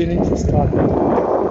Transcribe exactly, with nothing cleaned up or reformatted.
experience started.